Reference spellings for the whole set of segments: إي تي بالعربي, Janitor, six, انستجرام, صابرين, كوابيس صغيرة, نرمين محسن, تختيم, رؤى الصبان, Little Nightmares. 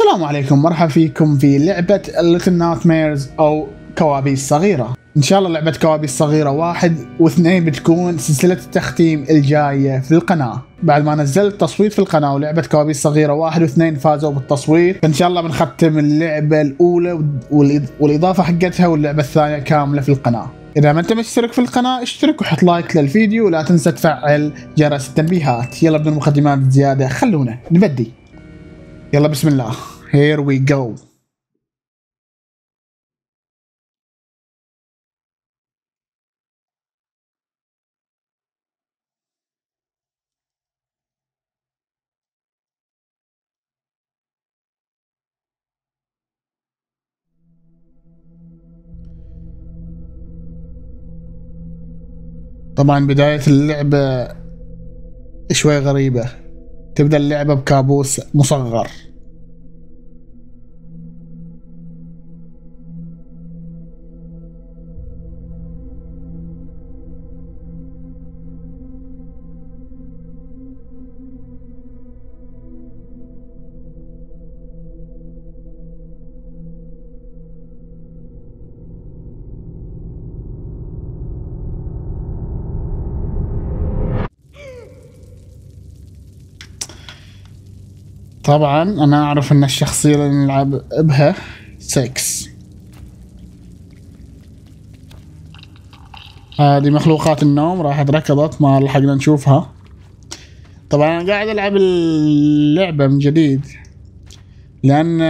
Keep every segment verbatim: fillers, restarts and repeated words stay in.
السلام عليكم، مرحبا فيكم في لعبة Little Nightmares أو كوابيس صغيرة. إن شاء الله لعبة كوابيس صغيرة واحد واثنين بتكون سلسلة التختيم الجاية في القناة. بعد ما نزلت تصويت في القناة ولعبة كوابيس صغيرة واحد واثنين فازوا بالتصويت، فإن شاء الله بنختم اللعبة الأولى والإضافة حقتها واللعبة الثانية كاملة في القناة. إذا ما أنت مشترك في القناة اشترك وحط لايك للفيديو، ولا تنسى تفعل جرس التنبيهات. يلا بدون مقدمات زيادة خلونا نبدي. يلا بسم الله. Here we go. طبعا بداية اللعبة شوي غريبة، تبدأ اللعبة بكابوس مصغر. طبعا انا اعرف ان الشخصية اللي نلعب بها سكس، هذه مخلوقات النوم راحت ركضت ما لحقنا نشوفها. طبعا انا قاعد العب اللعبة من جديد لان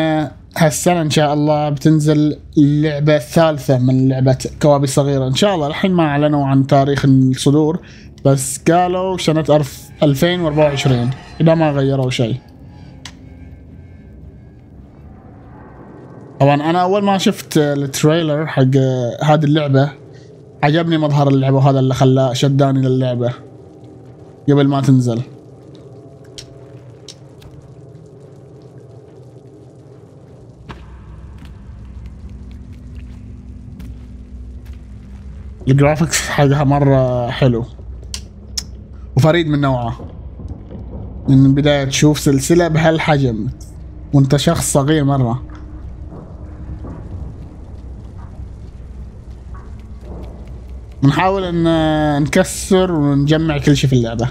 هالسنة ان شاء الله بتنزل اللعبة الثالثة من لعبة كوابيس صغيرة ان شاء الله. الحين ما اعلنوا عن تاريخ الصدور بس قالوا سنة ألفين وأربعة وعشرين اذا ما غيروا شيء. طبعا انا اول ما شفت التريلر حق هذه اللعبة عجبني مظهر اللعبة، وهذا اللي خلاه شداني للعبة قبل ما تنزل. الجرافيكس حقها مرة حلو وفريد من نوعه، من بداية تشوف سلسلة بهالحجم وانت شخص صغير مرة. بنحاول ان نكسر ونجمع كل شيء في اللعبة.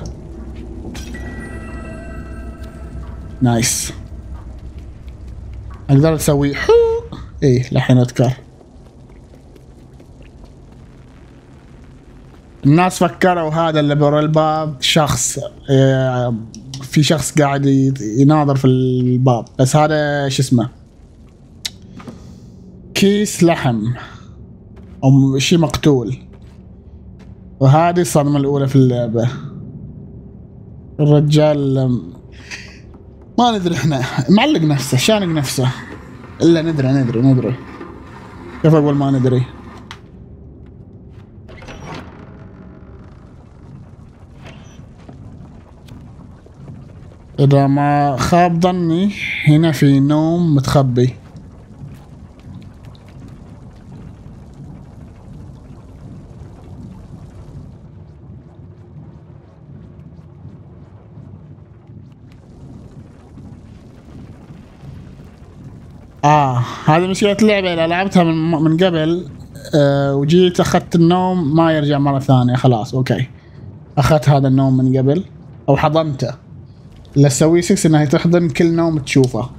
نايس. اقدر اسوي حو ايه لحين اذكر. الناس فكروا هذا اللي برا الباب شخص، اه في شخص قاعد يناظر في الباب، بس هذا شو اسمه كيس لحم او شي مقتول. وهذه الصدمة الأولى في اللعبة. الرجال ما ندري احنا معلق نفسه شانق نفسه، إلا ندري ندري ندري كيف أقول ما ندري. إذا ما خاب ظني هنا في نوم متخبي. آه هذه مشكلة اللعبة، إذا لعبتها من من قبل آه وجيت أخذت النوم ما يرجع مرة ثانية. خلاص أوكي، أخذت هذا النوم من قبل أو حضنته. اللي تسويه سكس إنها تحضن كل نوم تشوفه.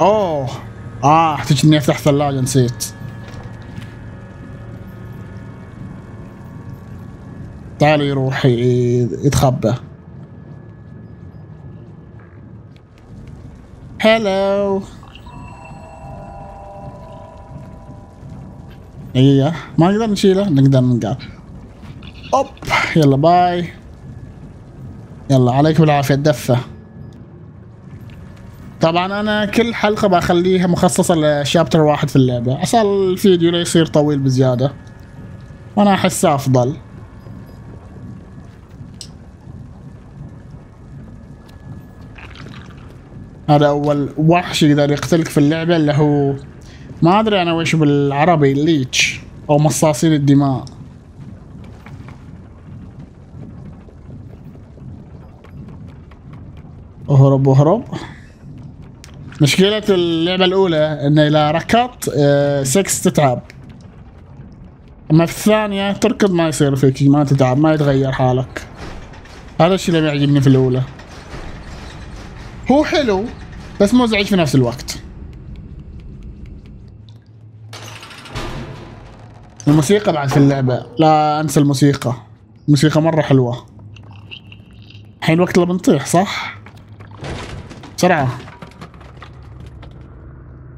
أوه آه احتاج إني أفتح ثلاجة نسيت. تعال يروح يتخبى. هلو. ايه ما نقدر نشيله، نقدر نقال اوب. يلا باي، يلا عليك بالعافية الدفة. طبعا انا كل حلقة بخليها مخصصة لشابتر واحد في اللعبة عشان الفيديو لا يصير طويل بزيادة، وانا احسه افضل. هذا أول وحش يقدر يقتلك في اللعبة اللي هو ما أدري أنا وش بالعربي، ليتش أو مصاصين الدماء. اهرب اهرب. مشكلة اللعبة الأولى إن إذا ركضت سكس تتعب. أما في الثانية تركض ما يصير فيك، ما تتعب، ما يتغير حالك. هذا الشيء اللي بيعجبني في الأولى. هو حلو بس مزعج في نفس الوقت. الموسيقى بعد في اللعبة، لا أنسى الموسيقى. الموسيقى مرة حلوة. الحين وقت اللي بنطيح صح؟ بسرعة.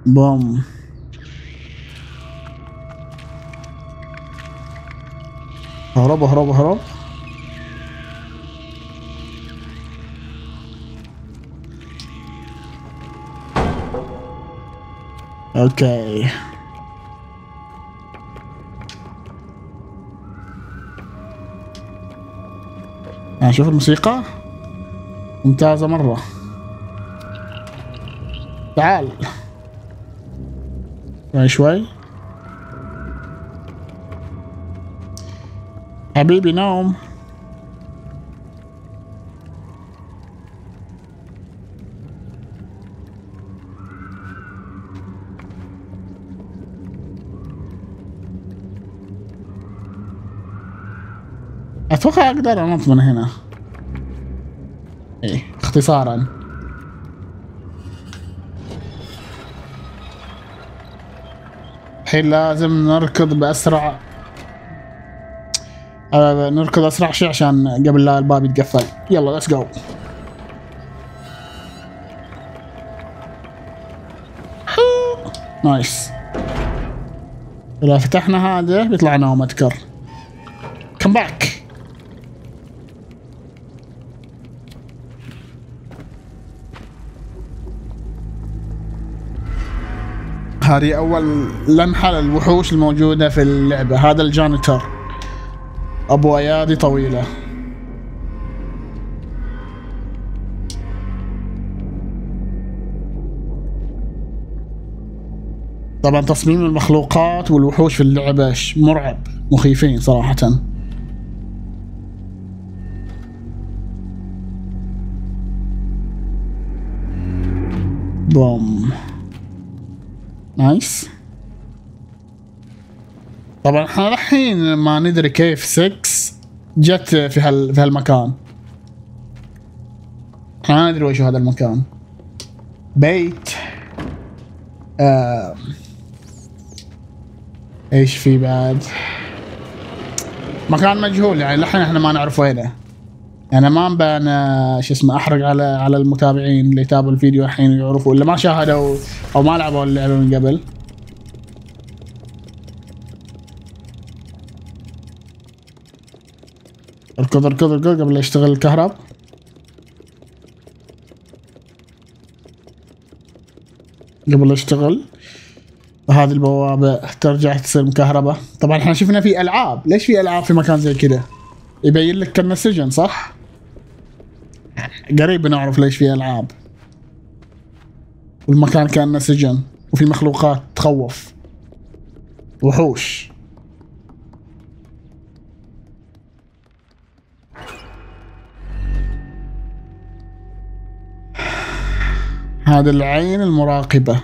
بوم. اهرب اهرب اهرب. اوكي. شوف الموسيقى ممتازة مرة. تعال. شوي شوي حبيبي نوم. اتوقع اقدر انط من هنا. ايه اختصارا. الحين لازم نركض بأسرع، نركض أسرع شيء عشان قبل لا الباب يتقفل. يلا ليتس جو. نايس. إذا فتحنا هذا بيطلع لنا متكر. كم باك. هذه أول لمحة للوحوش الموجودة في اللعبة. هذا الجانيتر أبو أيادي طويلة. طبعا تصميم المخلوقات والوحوش في اللعبة مرعب، مخيفين صراحة. بوم. نايس. طبعا احنا الحين ما ندري كيف سكس جت في هال في هالمكان. احنا ما ندري وش هذا المكان. بيت. آه. ايش في بعد؟ مكان مجهول يعني لحين احنا ما نعرف وينه. يعني ما مبان شو اسمه احرق على على المتابعين اللي تابعوا الفيديو الحين يعرفوا، اللي ما شاهدوا او ما لعبوا اللعبه من قبل. اركض اركض اركض قبل لا يشتغل الكهرب. قبل لا يشتغل هذه البوابه ترجع تصير مكهربه. طبعا احنا شفنا في العاب، ليش في العاب في مكان زي كذا؟ يبين لك كنا سجن صح؟ قريب نعرف ليش في العاب والمكان كأنه سجن وفي مخلوقات تخوف وحوش. هذا العين المراقبة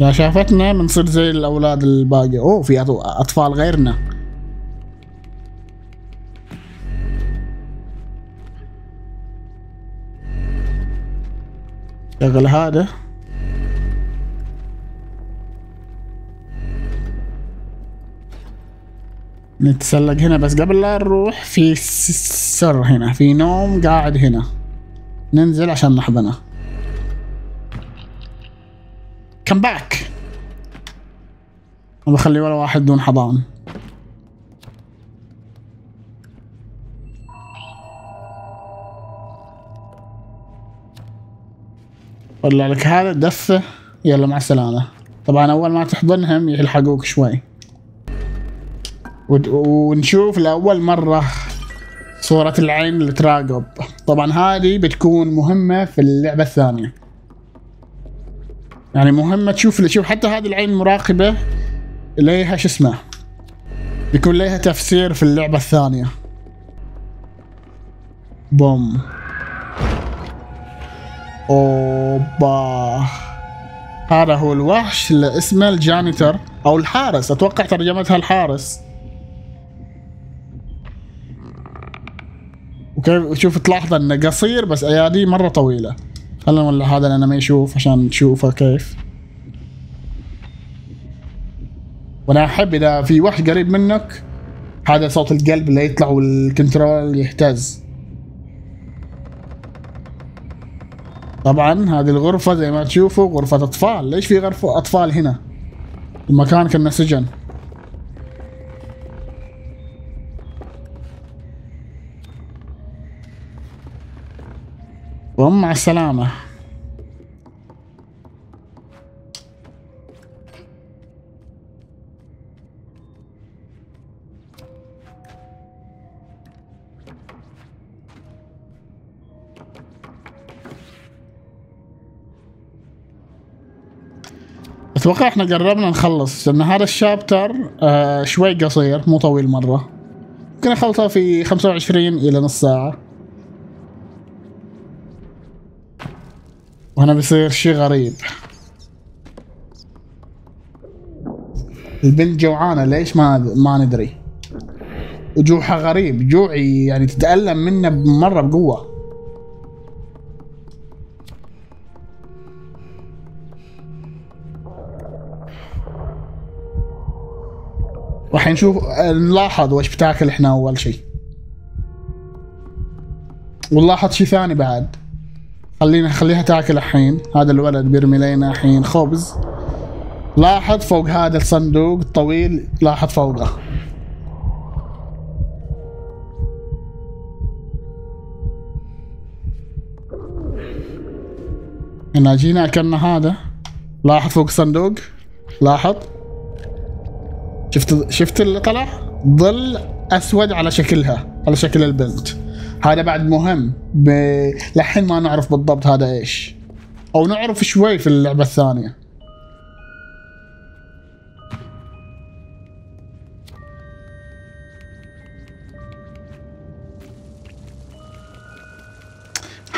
إذا شافتنا بنصير زي الأولاد الباقي. أوه في أطفال غيرنا. شغل هذا. نتسلق هنا بس قبل لا نروح في سر هنا، في نوم قاعد هنا. ننزل عشان نحضنه. كم باك. ما بخلي ولا واحد دون حضان. ولا لك هذا دفه. يلا مع السلامة. طبعا اول ما تحضنهم يلحقوك شوي. ونشوف لأول مرة صورة العين اللي تراقب. طبعا هذه بتكون مهمة في اللعبة الثانية. يعني مهمة تشوف شوف حتى هذه العين المراقبة ليها شو اسمه، بيكون ليها تفسير في اللعبة الثانية. بوم. اوبا، هذا هو الوحش اللي اسمه الجانيتر او الحارس، اتوقع ترجمتها الحارس. وكيف شوف تلاحظ انه قصير بس اياديه مره طويله. خلينا نولي هذا اللي انا ما يشوف عشان تشوفه كيف. وانا احب اذا في وحش قريب منك هذا صوت القلب اللي يطلع والكنترول يهتز. طبعا هذه الغرفة زي ما تشوفوا غرفة اطفال، ليش في غرفة اطفال هنا؟ المكان كنا سجن. وهم مع السلامة. اتوقع احنا قربنا نخلص لان هذا الشابتر آه شوي قصير مو طويل مره، ممكن اخلصه في خمسة وعشرين الى نص ساعه. وهنا بيصير شي غريب، البنت جوعانه ليش ما ما ندري، وجوعها غريب، جوعي يعني تتألم منه مره بقوه. راح نشوف نلاحظ وش بتاكل احنا اول شيء، ونلاحظ شي ثاني بعد. خلينا خليها تاكل الحين. هذا الولد بيرمي لنا الحين خبز. لاحظ فوق هذا الصندوق الطويل، لاحظ فوقه هنا جينا اكلنا هذا. لاحظ فوق الصندوق، لاحظ شفت شفت اللي طلع ظل اسود على شكلها، على شكل البنت. هذا بعد مهم ب... لحين ما نعرف بالضبط هذا ايش، او نعرف شوي في اللعبه الثانيه.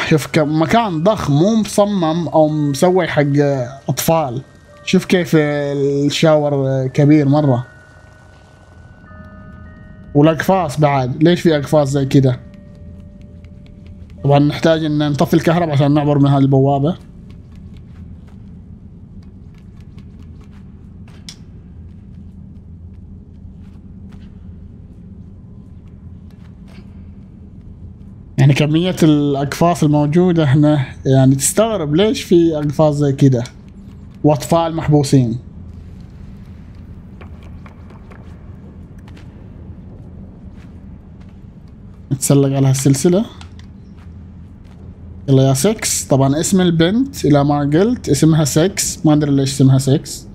شوف كم مكان ضخم، مو مصمم او مسوي حق اطفال. شوف كيف الشاور كبير مره، والاقفاص بعد، ليش في اقفاص زي كده؟ طبعا نحتاج ان نطفي الكهرباء عشان نعبر من هذه البوابه. يعني كميه الاقفاص الموجوده هنا يعني تستغرب ليش في اقفاص زي كده واطفال محبوسين. نتسلق على هالسلسلة. يلا يا سكس. طبعا اسم البنت الى ما قلت اسمها سكس، ما ادري ليش اسمها سكس.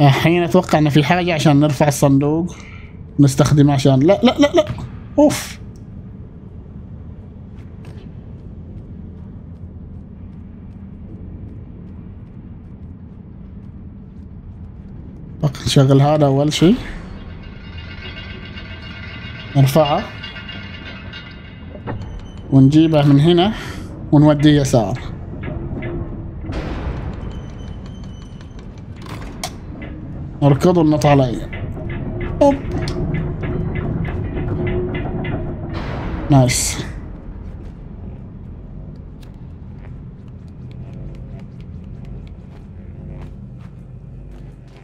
الحين اتوقع ان في حاجة عشان نرفع الصندوق نستخدمه عشان لا لا لا لا اوف. نشغل هذا اول شيء، نرفعه ونجيبه من هنا ونوديه يسار. نركض وننط عليه. اوب نايس.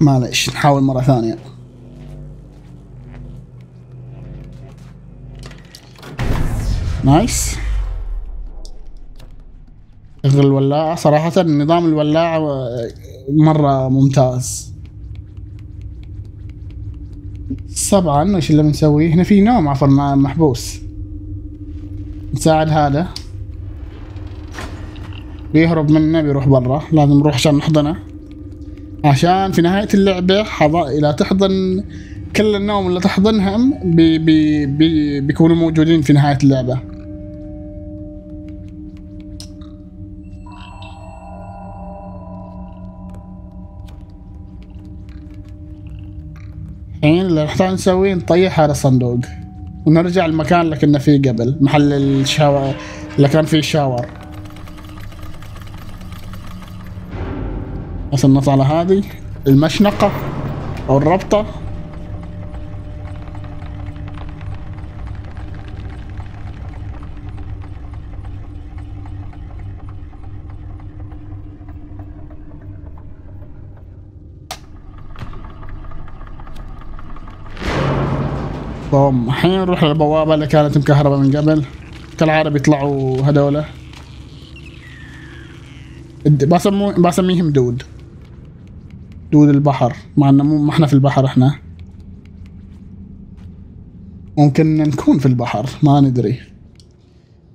معليش نحاول مرة ثانية. نايس. شغل الولاعة، صراحة نظام الولاعة مرة ممتاز. طبعا ايش اللي بنسوي؟ هنا في نوم عفوا محبوس. نساعد هذا. بيهرب منا بيروح برا، لازم نروح عشان نحضنه. عشان في نهاية اللعبة إذا تحضن كل النوم اللي تحضنهم بي بي بي بيكونوا موجودين في نهاية اللعبة. الحين اللي نحتاج نسويه نطيح هذا الصندوق ونرجع المكان اللي كنا فيه قبل، محل الشاور اللي كان فيه الشاور. بس نطلع على هذه المشنقة أو الربطة. طب الحين نروح للبوابة اللي كانت مكهربة من قبل، كالعادة بيطلعوا هذولا. بسمو بسميهم دود. دود البحر، مع انه مو ما احنا في البحر، احنا ممكن نكون في البحر ما ندري.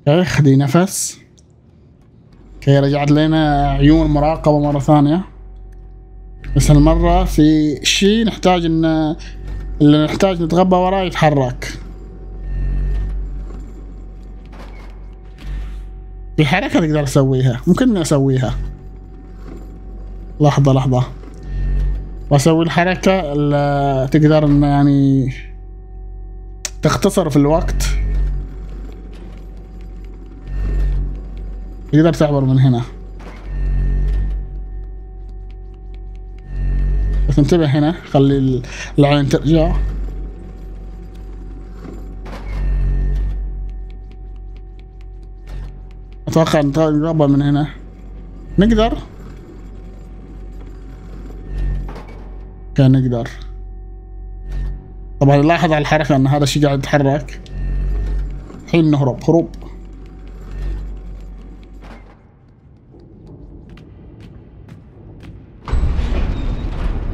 اوكي خذي نفس. اوكي رجعت لنا عيون مراقبة مرة ثانية، بس هالمرة في شي نحتاج ان اللي نحتاج نتغبى وراه يتحرك. في حركة تقدر تسويها، ممكن اسويها. لحظة لحظة بسوي الحركة اللي تقدر ان يعني تختصر في الوقت. تقدر تعبر من هنا، بس انتبه هنا خلي العين ترجع. اتوقع نتغبى من هنا نقدر. كان نقدر طبعا. لاحظ على الحركة ان هذا الشيء قاعد يتحرك. الحين نهرب هروب.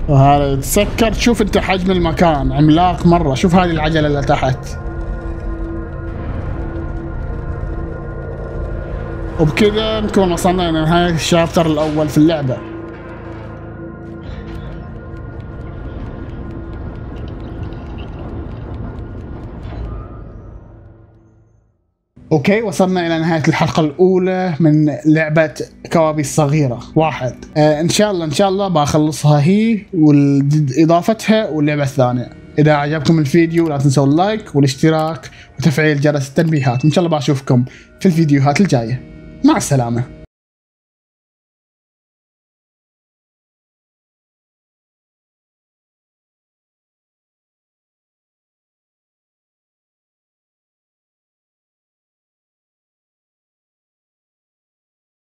وهذا يتسكر. شوف انت حجم المكان عملاق مرة. شوف هذه العجلة اللي تحت. وبكذا نكون وصلنا لنهاية الشابتر الأول في اللعبة. اوكي وصلنا الى نهاية الحلقة الاولى من لعبة كوابيس الصغيرة واحد. آه ان شاء الله ان شاء الله بخلصها هي واضافتها واللعبة الثانية. اذا عجبكم الفيديو لا تنسوا اللايك والاشتراك وتفعيل جرس التنبيهات. ان شاء الله بشوفكم في الفيديوهات الجاية. مع السلامة.